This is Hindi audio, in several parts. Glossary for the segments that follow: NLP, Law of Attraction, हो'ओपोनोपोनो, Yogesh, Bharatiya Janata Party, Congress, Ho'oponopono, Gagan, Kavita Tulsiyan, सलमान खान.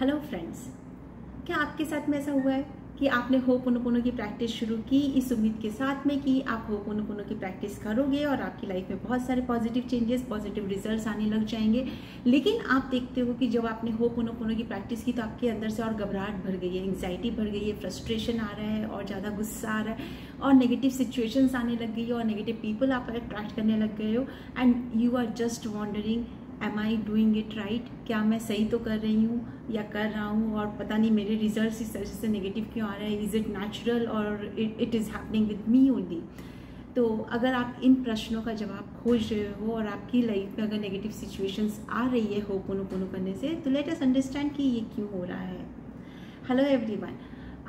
हेलो फ्रेंड्स, क्या आपके साथ में ऐसा हुआ है कि आपने हो'ओपोनोपोनो की प्रैक्टिस शुरू की इस उम्मीद के साथ में कि आप हो'ओपोनोपोनो की प्रैक्टिस करोगे और आपकी लाइफ में बहुत सारे पॉजिटिव चेंजेस, पॉजिटिव रिजल्ट्स आने लग जाएंगे। लेकिन आप देखते हो कि जब आपने हो'ओपोनोपोनो की प्रैक्टिस की तो आपके अंदर से और घबराहट भर गई है, एंग्जाइटी भर गई है, फ्रस्ट्रेशन आ रहा है और ज़्यादा गुस्सा आ रहा है और नेगेटिव सिचुएशंस आने लग गई और नेगेटिव पीपल आप अट्रैक्ट करने लग गए हो। And you are just wondering, am I doing it right? क्या मैं सही तो कर रही हूँ या कर रहा हूँ, और पता नहीं मेरे रिजल्ट्स इस तरह से नेगेटिव क्यों आ रहा है? इज़ इट नेचुरल और it is happening with me only? तो अगर आप इन प्रश्नों का जवाब खोज रहे हो और आपकी लाइफ में अगर नेगेटिव सिचुएशंस आ रही है हो'ओपोनोपोनो करने से, तो लेट अस अंडरस्टैंड कि ये क्यों हो रहा है। Hello everyone,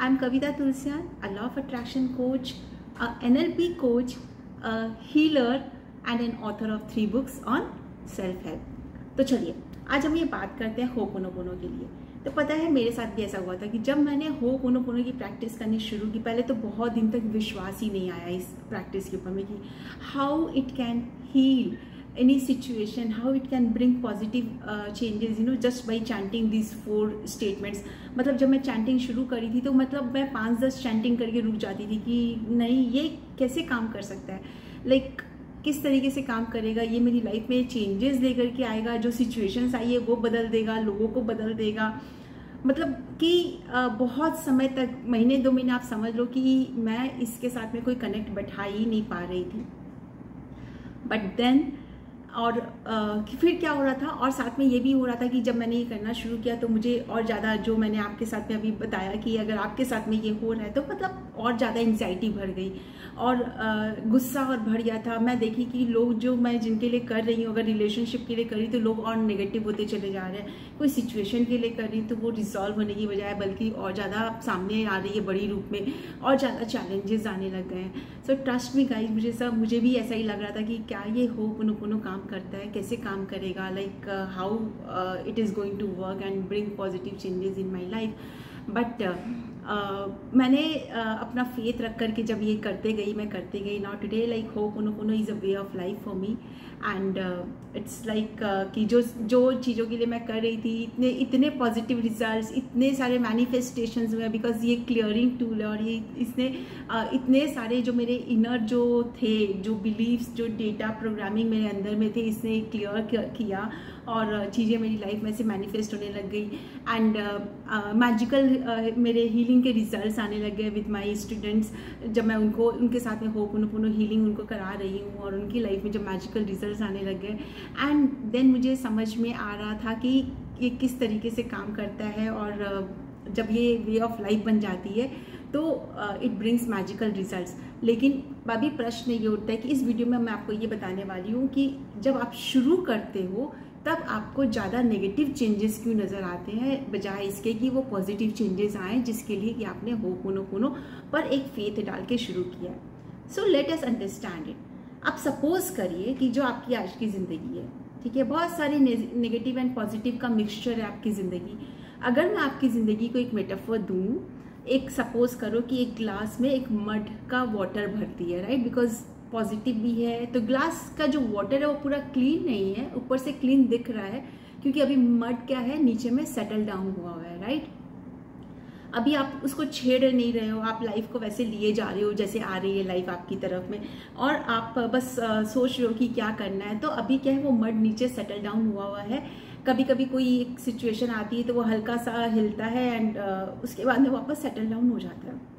I am Kavita Tulsiyan, a law of attraction coach, a NLP coach, a healer and an author of 3 books on self help. तो चलिए आज हम ये बात करते हैं हो'ओपोनोपोनो के लिए। तो पता है मेरे साथ भी ऐसा हुआ था कि जब मैंने हो'ओपोनोपोनो की प्रैक्टिस करनी शुरू की, पहले तो बहुत दिन तक विश्वास ही नहीं आया इस प्रैक्टिस के ऊपर में कि how it can heal any situation, how it can bring positive changes, you know, just by chanting this 4 statements. मतलब जब मैं चैंटिंग शुरू करी थी तो मतलब मैं 5-10 चैंटिंग करके रुक जाती थी कि नहीं, ये कैसे काम कर सकता है, लाइक किस तरीके से काम करेगा, ये मेरी लाइफ में चेंजेस लेकर के आएगा, जो सिचुएशंस आई है वो बदल देगा, लोगों को बदल देगा। मतलब कि बहुत समय तक, महीने 2 महीने आप समझ लो कि मैं इसके साथ में कोई कनेक्ट बैठा ही नहीं पा रही थी। बट देन और फिर क्या हो रहा था, और साथ में ये भी हो रहा था कि जब मैंने ये करना शुरू किया तो मुझे और ज़्यादा, जो मैंने आपके साथ में अभी बताया कि अगर आपके साथ में ये हो रहा है तो मतलब और ज़्यादा एंग्जाइटी भर गई और गुस्सा और भर गया था। मैं देखी कि लोग, जो मैं जिनके लिए कर रही हूँ, अगर रिलेशनशिप के लिए करी तो लोग और नेगेटिव होते चले जा रहे हैं, कोई सिचुएशन के लिए कर रही तो वो रिजॉल्व होने की बजाय बल्कि और ज़्यादा सामने आ रही है बड़ी रूप में और ज़्यादा चैलेंजेस आने लग गए हैं। सो ट्रस्ट मी गाइस, मुझे भी ऐसा ही लग रहा था कि क्या ये हो'ओपोनोपोनो काम करता है, कैसे काम करेगा, like how it is going to work and bring positive changes in my life. But मैंने अपना फेथ रख करके जब ये करते गई not today, like हो'ओपोनोपोनो is a way of life for me. And it's like कि जो चीज़ों के लिए मैं कर रही थी, इतने पॉजिटिव रिजल्ट्स, इतने सारे मैनिफेस्टेशंस हुए, बिकॉज ये क्लियरिंग टूल है और ये इसने इतने सारे जो मेरे इनर जो थे, जो बिलीव्स, जो डेटा प्रोग्रामिंग मेरे अंदर में थे, इसने क्लियर किया और चीज़ें मेरी लाइफ में से मैनिफेस्ट होने लग गई। एंड मैजिकल मेरे हीलिंग के रिजल्ट्स आने लग गए विद माय स्टूडेंट्स, जब मैं उनके साथ में हो'ओपोनोपोनो हीलिंग उनको करा रही हूँ और उनकी लाइफ में जब मैजिकल रिजल्ट्स आने लग गए। एंड देन मुझे समझ में आ रहा था कि ये किस तरीके से काम करता है, और जब ये वे ऑफ लाइफ बन जाती है तो इट ब्रिंग्स मैजिकल रिजल्ट्स। लेकिन अभी प्रश्न ये उठता है कि इस वीडियो में मैं आपको ये बताने वाली हूँ कि जब आप शुरू करते हो तब आपको ज़्यादा नेगेटिव चेंजेस क्यों नज़र आते हैं, बजाय इसके कि वो पॉजिटिव चेंजेस आएँ जिसके लिए कि आपने हो'ओपोनोपोनो पर एक फेथ डाल के शुरू किया। So let us understand it. आप सपोज करिए कि जो आपकी आज की ज़िंदगी है, ठीक है, बहुत सारे नेगेटिव एंड पॉजिटिव का मिक्सचर है आपकी ज़िंदगी। अगर मैं आपकी ज़िंदगी को एक मेटाफर दूँ, एक सपोज करो कि एक ग्लास में एक मड का वाटर भरती है, राइट? बिकॉज पॉजिटिव भी है तो ग्लास का जो वाटर है वो पूरा क्लीन नहीं है, ऊपर से क्लीन दिख रहा है क्योंकि अभी मड क्या है, नीचे में सेटल डाउन हुआ है, राइट? अभी आप उसको छेड़ नहीं रहे हो, आप लाइफ को वैसे लिए जा रहे हो जैसे आ रही है लाइफ आपकी तरफ में, और आप बस सोच रहे हो कि क्या करना है। तो अभी क्या है, वो मड नीचे सेटल डाउन हुआ है। कभी कभी कोई एक सिचुएशन आती है तो वो हल्का सा हिलता है एंड उसके बाद में वापस सेटल डाउन हो जाता है।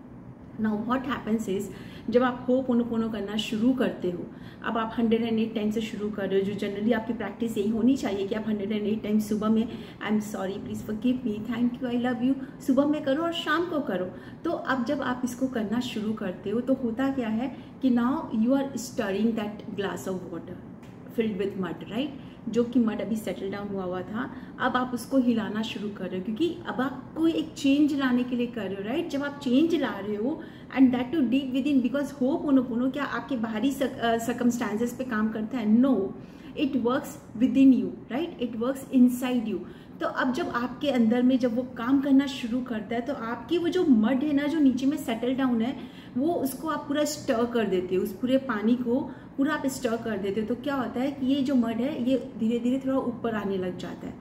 नाउ व्हाट हैपन्स इज, जब आप हो'ओपोनोपोनो करना शुरू करते हो, अब आप 108 टाइम से शुरू कर रहे हो, जो जनरली आपकी प्रैक्टिस यही होनी चाहिए कि आप 108 टाइम सुबह में, I am sorry, please forgive me, thank you, I love you, सुबह में करो और शाम को करो। तो अब जब आप इसको करना शुरू करते हो तो होता क्या है कि now you are stirring that glass of water filled with mud, right? जो कि मड अभी सेटल डाउन हुआ था, अब आप उसको हिलाना शुरू कर रहे हो क्योंकि अब आप कोई एक चेंज लाने के लिए कर रहे हो, राइट? जब आप चेंज ला रहे हो and that too deep within, because हो'ओपोनोपोनो क्या आपके बाहरी सर्कमस्टांसेस पे काम करता है? No, it works within you, right? It works inside you. तो अब जब आपके अंदर में जब वो काम करना शुरू करता है तो आपकी वो जो मड है ना, जो नीचे में सेटल डाउन है, वो उसको आप पूरा स्टर कर देते हो, उस पूरे पानी को पूरा आप स्टर कर देते हो। तो क्या होता है कि ये जो मड है ये धीरे धीरे थोड़ा ऊपर आने लग जाता है।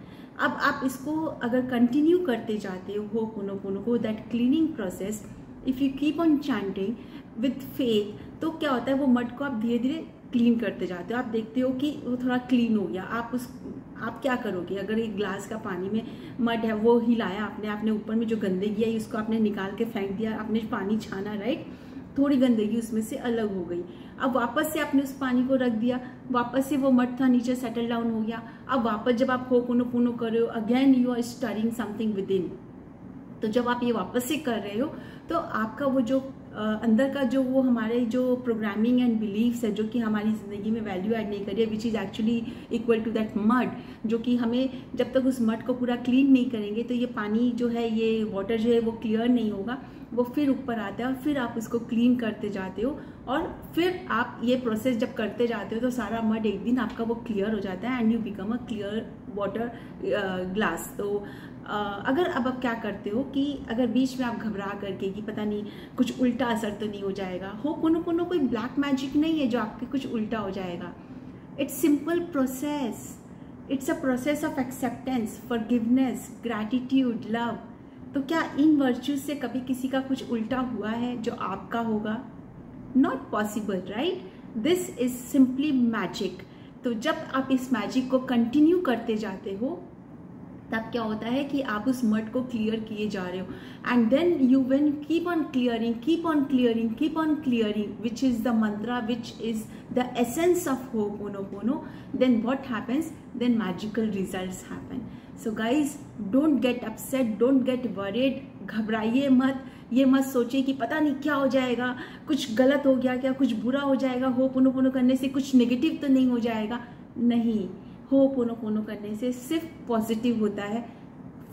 अब आप इसको अगर कंटिन्यू करते जाते हो हो'ोपोनोपोनो को, that cleaning process, if you keep on chanting with faith, तो क्या होता है वो मड को आप धीरे धीरे क्लीन करते जाते हो। आप देखते हो कि वो थोड़ा क्लीन हो गया। आप क्या करोगे, अगर एक ग्लास का पानी में मड है वो हिलाया आपने ऊपर में जो गंदगी है इसको आपने निकाल के फेंक दिया, आपने पानी छाना, राइट, थोड़ी गंदगी उसमें से अलग हो गई। अब वापस से आपने उस पानी को रख दिया, वापस से वो मड था नीचे सेटल डाउन हो गया। अब वापस जब आप हो'ोपोनोपोनो कर रहे हो, again you are stirring something within, तो जब आप ये वापस से कर रहे हो तो आपका वो जो अंदर का जो वो हमारे जो प्रोग्रामिंग एंड बिलीव्स है जो कि हमारी ज़िंदगी में वैल्यू ऐड नहीं करी है, which is actually equal to that mud, जो कि हमें जब तक उस मड को पूरा क्लीन नहीं करेंगे तो ये पानी जो है, ये वाटर जो है वो क्लियर नहीं होगा, वो फिर ऊपर आता है और फिर आप उसको क्लीन करते जाते हो। और फिर आप ये प्रोसेस जब करते जाते हो तो सारा मड एक दिन आपका वो क्लियर हो जाता है and you become a clear water glass. तो अगर अब आप क्या करते हो कि अगर बीच में आप घबरा करके कि पता नहीं कुछ उल्टा असर तो नहीं हो जाएगा, हो'ोपोनोपोनो कोई ब्लैक मैजिक नहीं है जो आपके कुछ उल्टा हो जाएगा। It's simple process, it's a process of acceptance, forgiveness, gratitude, love. तो क्या इन वर्च्यूज से कभी किसी का कुछ उल्टा हुआ है जो आपका होगा? Not possible, right? This is simply magic. तो जब आप इस मैजिक को कंटिन्यू करते जाते हो तब क्या होता है कि आप उस मड को क्लियर किए जा रहे हो, and then you will keep on clearing, keep on clearing, keep on clearing, which is the Mantra, which is the essence of हो'ोपोनोपोनो। Then what happens, then magical results happen. So guys, don't get upset, don't get worried, घबराइए मत, ये मत सोचिए कि पता नहीं क्या हो जाएगा, कुछ गलत हो गया क्या, कुछ बुरा हो जाएगा, हो'ोपोनोपोनो करने से कुछ नेगेटिव तो नहीं हो जाएगा। नहीं, हो'ोपोनोपोनो करने से सिर्फ पॉजिटिव होता है।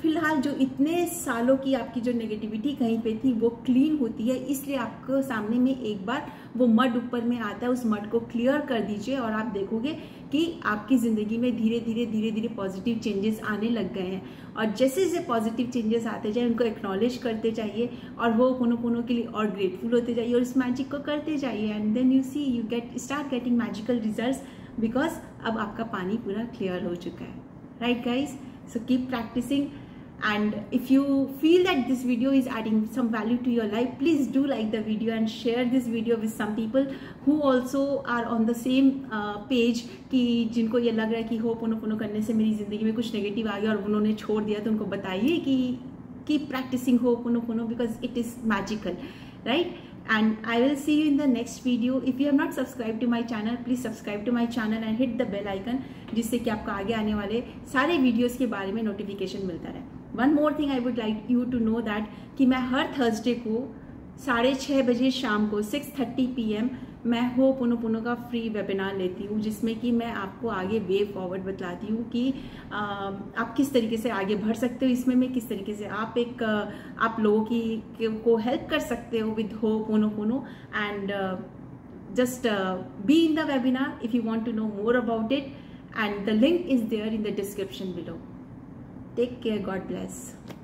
फिलहाल जो इतने सालों की आपकी जो नेगेटिविटी कहीं पे थी वो क्लीन होती है, इसलिए आपको सामने में एक बार वो मड ऊपर में आता है, उस मड को क्लियर कर दीजिए और आप देखोगे कि आपकी ज़िंदगी में धीरे धीरे धीरे धीरे पॉजिटिव चेंजेस आने लग गए हैं। और जैसे जैसे पॉजिटिव चेंजेस आते जाए उनको एक्नॉलेज करते जाइए और हो'ोपोनोपोनो के लिए और ग्रेटफुल होते जाइए और इस मैजिक को करते जाइए, and then you see you start getting magical results, because अब आपका पानी पूरा क्लियर हो चुका है, right guys? So keep practising, and if you feel that this video is adding some value to your life, please do like the video and share this video with some people who also are on the same page, कि जिनको ये लग रहा है कि हो'ोपोनोपोनो करने से मेरी ज़िंदगी में कुछ नेगेटिव आ गया और उन्होंने छोड़ दिया, तो उनको बताइए कि keep practising Ho'oponopono because it is magical, right? And I will see you in the next video. If you have not subscribed to my channel, please subscribe to my channel and hit the bell icon, जिससे कि आपको आगे आने वाले सारे videos के बारे में notification मिलता रहे। One more thing I would like you to know that कि मैं हर Thursday को 6:30 बजे शाम को 6:30 PM मैं हो'ोपोनोपोनो का फ्री वेबिनार लेती हूँ, जिसमें कि मैं आपको आगे वे फॉरवर्ड बतलाती हूँ कि आप किस तरीके से आगे बढ़ सकते हो इसमें, मैं किस तरीके से आप लोगों को हेल्प कर सकते हो with हो'ोपोनोपोनो, and just be in the webinar if you want to know more about it, and the link is there in the description below. Take care, God bless.